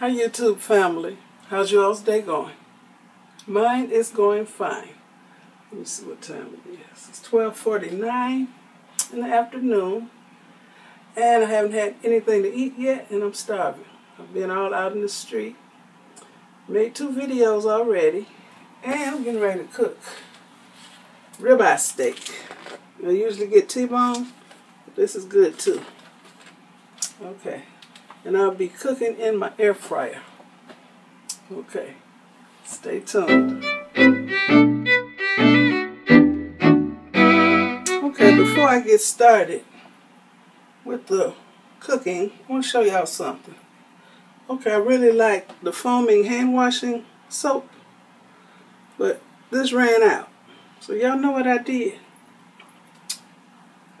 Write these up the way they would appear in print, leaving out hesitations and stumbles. Hi YouTube family, how's y'all's day going? Mine is going fine. Let me see what time it is. It's 12:49 in the afternoon and I haven't had anything to eat yet and I'm starving. I've been all out in the street, made two videos already, and I'm getting ready to cook ribeye steak. I usually get T-bone, but this is good too. Okay. And I'll be cooking in my air fryer. Okay, stay tuned. Okay, before I get started with the cooking, I want to show y'all something. Okay, I really like the foaming hand washing soap, but this ran out. So y'all know what I did.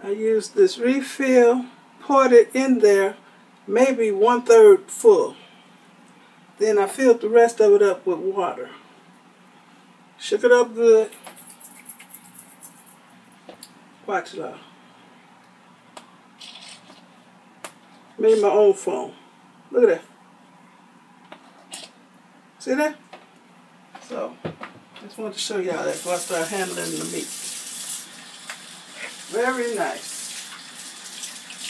I used this refill, poured it in there, maybe 1/3 full. Then I filled the rest of it up with water. Shook it up good. Watch it all. Made my own foam. Look at that. See that? So, I just wanted to show y'all that before I start handling the meat. Very nice.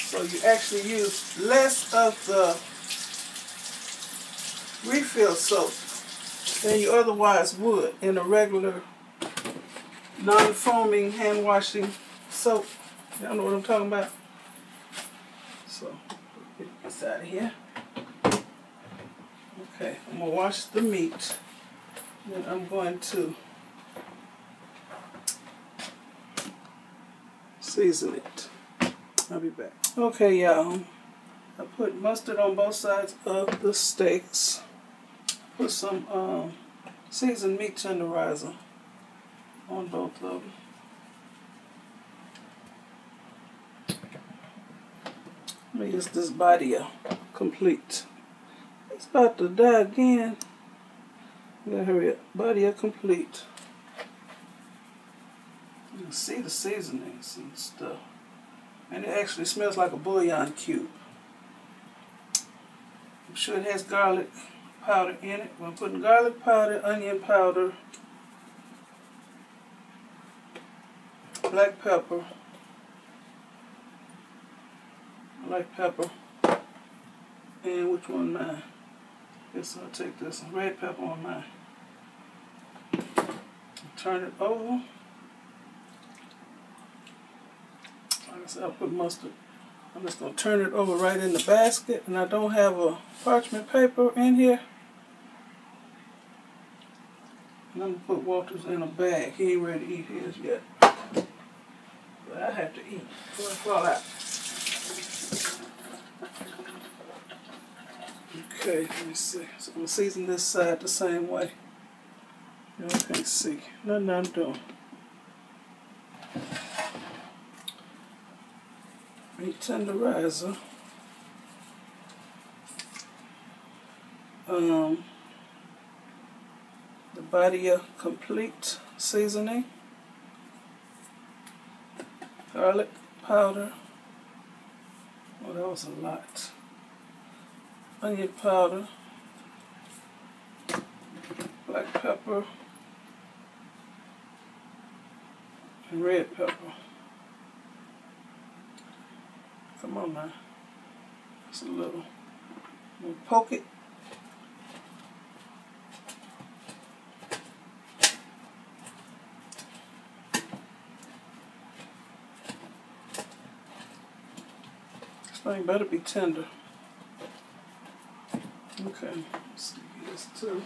So you actually use less of the refill soap than you otherwise would in a regular non-foaming hand washing soap. Y'all know what I'm talking about. So get this out of here. Okay, I'm gonna wash the meat. Then I'm going to season it. I'll be back. Okay, y'all. I put mustard on both sides of the steaks. Put some seasoned meat tenderizer on both of them. Let me use this body up complete. It's about to die again. I gotta hurry up. Body up complete. You can see the seasonings and stuff. And it actually smells like a bouillon cube. I'm sure it has garlic powder in it. I'm putting garlic powder, onion powder, black pepper. I like pepper. And which one mine? I guess I'll take this one. Red pepper on mine. Turn it over. So I'll put mustard. I'm just going to turn it over right in the basket, and I don't have a parchment paper in here. And I'm going to put Walter's in a bag. He ain't ready to eat his yet. But I have to eat before I fall out. Okay, let me see. So I'm going to season this side the same way. Y'all can't see nothing I'm doing. Meat tenderizer. The Barilla complete seasoning. Garlic powder. Oh, that was a lot. Onion powder. Black pepper. And red pepper. Come on now, just a little. I'm gonna poke it. This thing better be tender. Okay, let's do this too.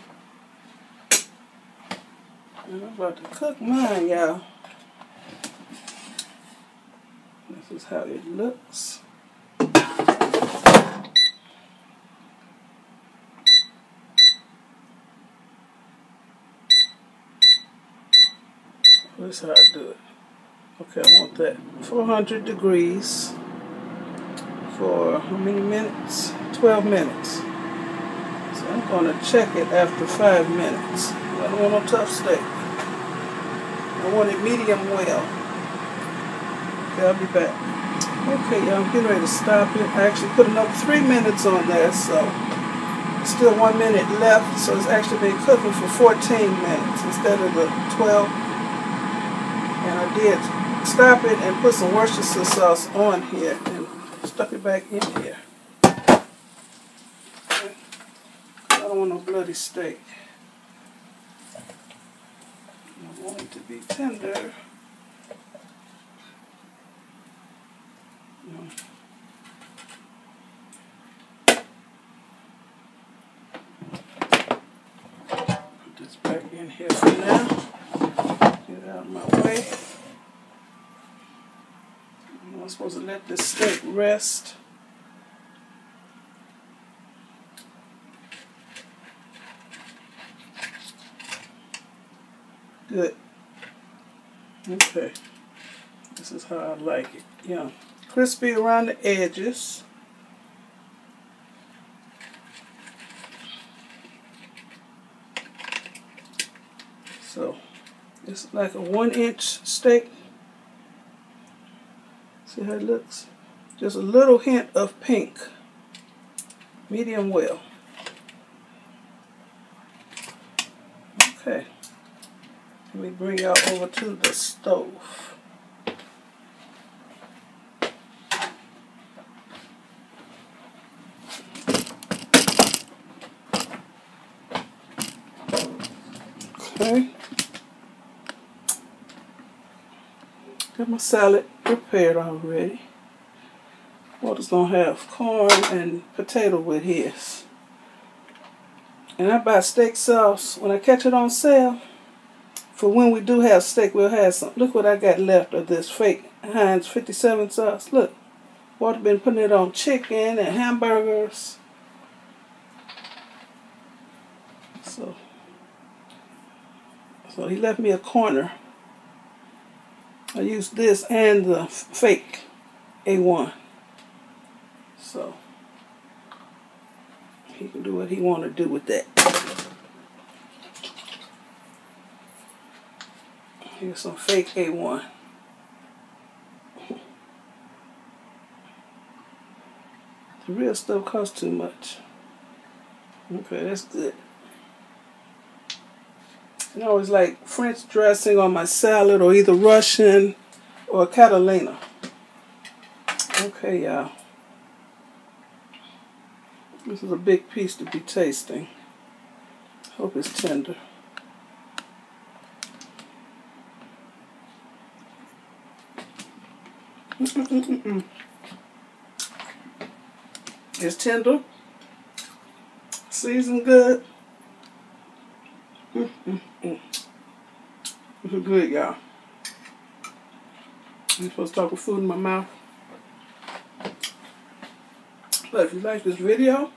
And I'm about to cook mine, y'all. This is how it looks. That's how I do it. Okay, I want that 400 degrees for how many minutes? 12 minutes. So I'm going to check it after 5 minutes. I don't want no tough steak. I want it medium well. Okay, I'll be back. Okay, y'all, I'm getting ready to stop it. I actually put another 3 minutes on there, so it's still 1 minute left, so it's actually been cooking for 14 minutes instead of the 12. And I did stop it and put some Worcestershire sauce on here and stuck it back in here. Okay. I don't want no bloody steak. I want it to be tender. No. Back in here for now. Get out of my way. I'm not supposed to let this steak rest. Good. Okay. This is how I like it. Yeah. Crispy around the edges. So it's like a 1-inch steak. See how it looks? Just a little hint of pink. Medium well. Okay. Let me bring y'all over to the stove. Okay. Got my salad prepared already. Walter's gonna have corn and potato with his. And I buy steak sauce when I catch it on sale. For when we do have steak, we'll have some. Look what I got left of this fake Heinz 57 sauce. Look, Walter been putting it on chicken and hamburgers. So he left me a corner. I used this and the fake A1. So he can do what he want to do with that. Here's some fake A1. The real stuff costs too much. Okay, that's good. And I always like French dressing on my salad, or either Russian or Catalina. Okay, y'all. This is a big piece to be tasting. Hope it's tender. It's tender. Seasoned good. This is good, y'all. I'm supposed to talk with food in my mouth. But if you like this video,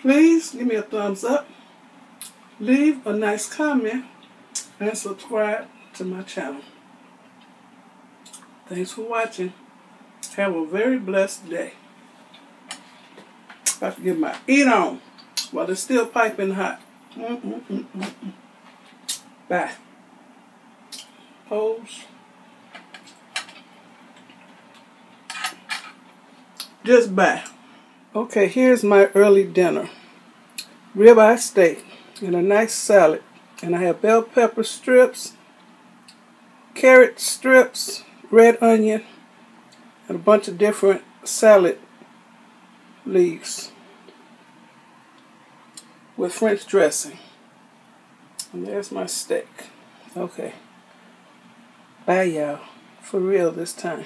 please give me a thumbs up, leave a nice comment, and subscribe to my channel. Thanks for watching. Have a very blessed day. About to get my eat on while it's still piping hot. Bye. Pose. Just bye. Okay, here's my early dinner. Ribeye steak and a nice salad. And I have bell pepper strips, carrot strips, red onion, and a bunch of different salad leaves. With French dressing. And there's my steak. Okay. Bye, y'all. For real this time.